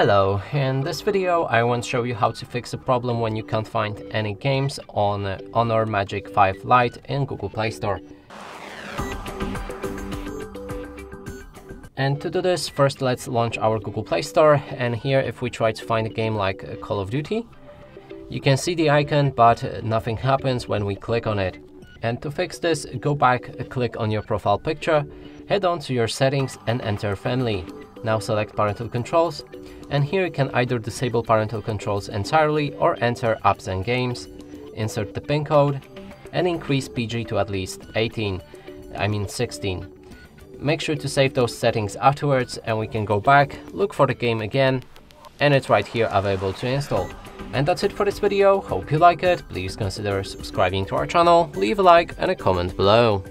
Hello, in this video I want to show you how to fix a problem when you can't find any games on Honor Magic 5 Lite in Google Play Store. And to do this, first let's launch our Google Play Store, and here if we try to find a game like Call of Duty, you can see the icon but nothing happens when we click on it. And to fix this, go back, click on your profile picture, head on to your settings and enter family. Now select parental controls, and here you can either disable parental controls entirely or enter apps and games, insert the PIN code, and increase PG to at least 16. Make sure to save those settings afterwards, and we can go back, look for the game again, and it's right here available to install. And that's it for this video. Hope you like it. Please consider subscribing to our channel, leave a like and a comment below.